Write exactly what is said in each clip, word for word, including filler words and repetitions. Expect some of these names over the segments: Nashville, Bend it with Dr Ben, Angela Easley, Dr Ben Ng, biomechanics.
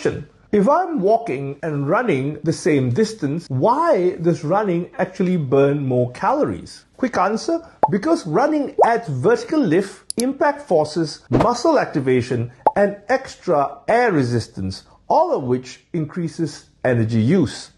question. If I'm walking and running the same distance, why does running actually burn more calories? Quick answer, because running adds vertical lift, impact forces, muscle activation, and extra air resistance, all of which increases energy use.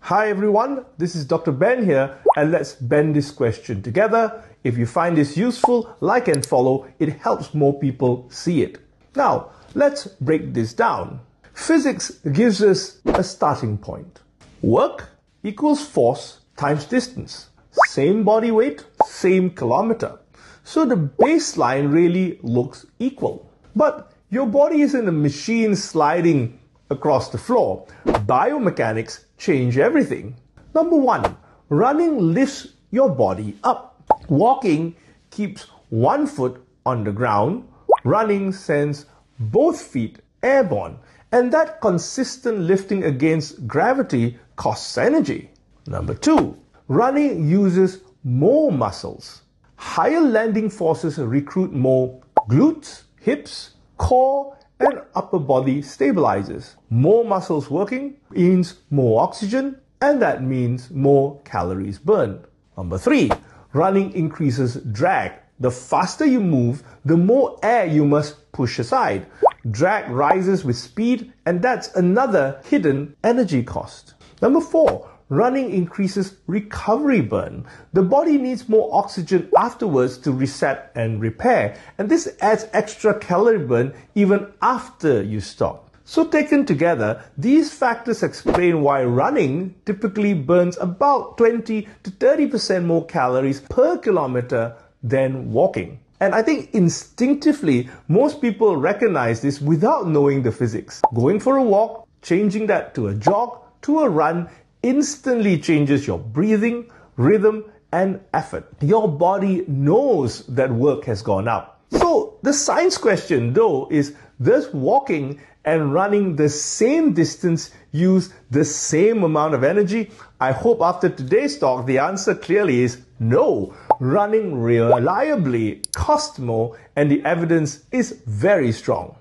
Hi everyone, this is Doctor Ben here, and let's bend this question together. If you find this useful, like and follow, it helps more people see it. Now, let's break this down. Physics gives us a starting point. Work equals force times distance. Same body weight, same kilometer. So the baseline really looks equal. But your body isn't a machine sliding across the floor. Biomechanics change everything. Number one, running lifts your body up. Walking keeps one foot on the ground. Running sends both feet airborne, and that consistent lifting against gravity costs energy. Number two, running uses more muscles. Higher landing forces recruit more glutes, hips, core, and upper body stabilizers. More muscles working means more oxygen, and that means more calories burned. Number three, running increases drag. The faster you move, the more air you must push aside. Drag rises with speed, and that's another hidden energy cost. Number four, running increases recovery burn. The body needs more oxygen afterwards to reset and repair, and this adds extra calorie burn even after you stop. So taken together, these factors explain why running typically burns about twenty to thirty percent more calories per kilometer than walking. And I think instinctively, most people recognize this without knowing the physics. Going for a walk, changing that to a jog, to a run, instantly changes your breathing, rhythm, and effort. Your body knows that work has gone up. So the science question though is, does walking and running the same distance use the same amount of energy? I hope after today's talk, the answer clearly is no. Running reliably costs more, and the evidence is very strong.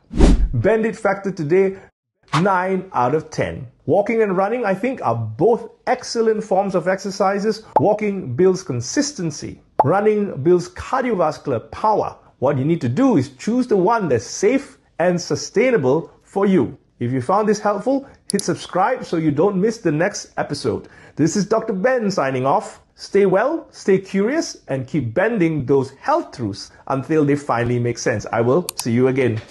Bend it factor today, nine out of ten. Walking and running, I think, are both excellent forms of exercises. Walking builds consistency. Running builds cardiovascular power. What you need to do is choose the one that's safe and sustainable for you. If you found this helpful, hit subscribe so you don't miss the next episode. This is Doctor Ben signing off. Stay well, stay curious, and keep bending those health truths until they finally make sense. I will see you again.